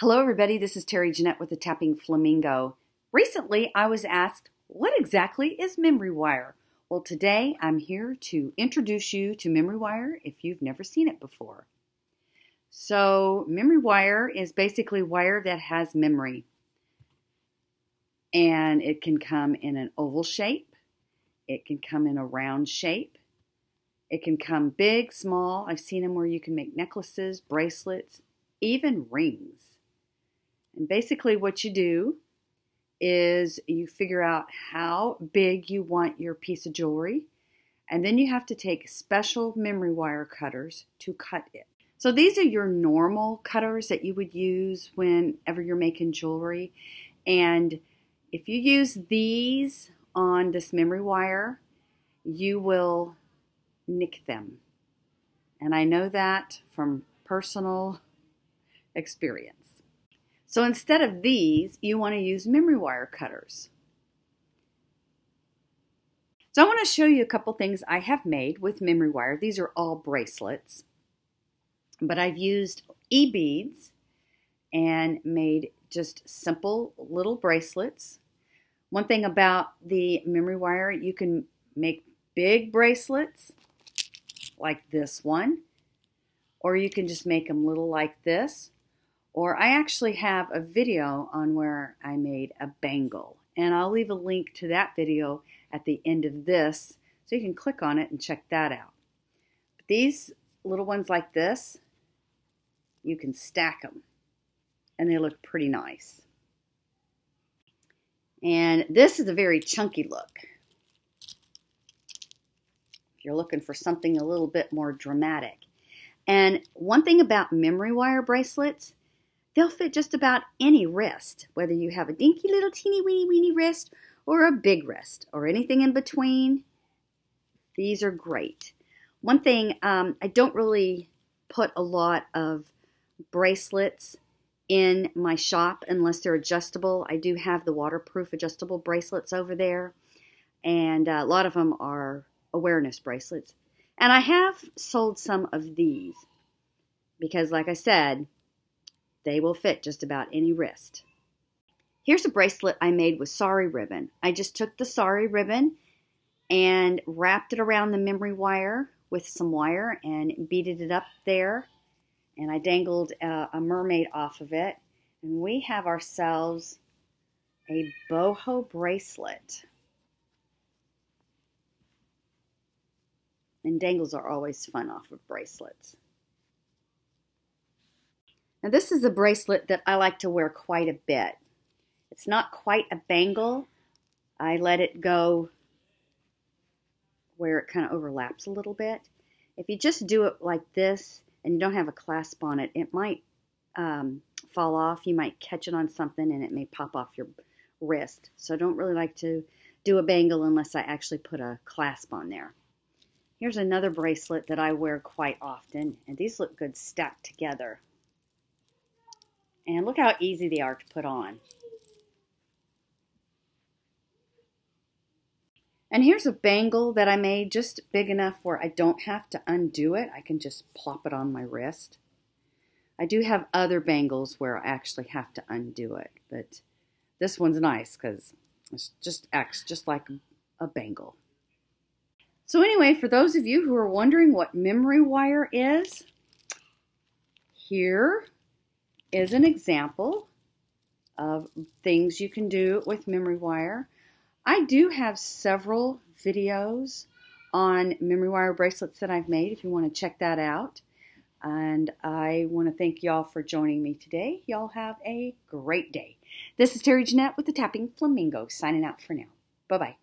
Hello everybody, this is Terry Jeanette with the Tapping Flamingo. Recently I was asked, what exactly is memory wire? Well, today I'm here to introduce you to memory wire if you've never seen it before. So memory wire is basically wire that has memory. And it can come in an oval shape. It can come in a round shape. It can come big, small. I've seen them where you can make necklaces, bracelets, even rings. And basically what you do is you figure out how big you want your piece of jewelry, and then you have to take special memory wire cutters to cut it. So these are your normal cutters that you would use whenever you're making jewelry. And if you use these on this memory wire, you will nick them. And I know that from personal experience. So instead of these, you want to use memory wire cutters. So I want to show you a couple things I have made with memory wire. These are all bracelets, but I've used e-beads and made just simple little bracelets. One thing about the memory wire, you can make big bracelets like this one, or you can just make them little like this. Or I actually have a video on where I made a bangle, and I'll leave a link to that video at the end of this so you can click on it and check that out. But these little ones like this, you can stack them and they look pretty nice. And this is a very chunky look. If you're looking for something a little bit more dramatic. And one thing about memory wire bracelets, they'll fit just about any wrist, whether you have a dinky little teeny weeny weeny wrist or a big wrist or anything in between. These are great. One thing, I don't really put a lot of bracelets in my shop unless they're adjustable. I do have the waterproof adjustable bracelets over there, and a lot of them are awareness bracelets. And I have sold some of these because, like I said, they will fit just about any wrist. Here's a bracelet I made with sari ribbon. I just took the sari ribbon and wrapped it around the memory wire with some wire and beaded it up there. And I dangled a mermaid off of it. And we have ourselves a boho bracelet. And dangles are always fun off of bracelets. Now this is a bracelet that I like to wear quite a bit. It's not quite a bangle. I let it go where it kind of overlaps a little bit. If you just do it like this and you don't have a clasp on it, it might fall off. You might catch it on something and it may pop off your wrist. So I don't really like to do a bangle unless I actually put a clasp on there. Here's another bracelet that I wear quite often, and these look good stacked together. And look how easy they are to put on. And here's a bangle that I made just big enough where I don't have to undo it. I can just plop it on my wrist. I do have other bangles where I actually have to undo it, but this one's nice because it just acts just like a bangle. So anyway, for those of you who are wondering what memory wire is, here is an example of things you can do with memory wire. I do have several videos on memory wire bracelets that I've made if you want to check that out. And I want to thank y'all for joining me today. Y'all have a great day. This is Terry Jeanette with the Tapping Flamingo signing out for now. Bye-bye.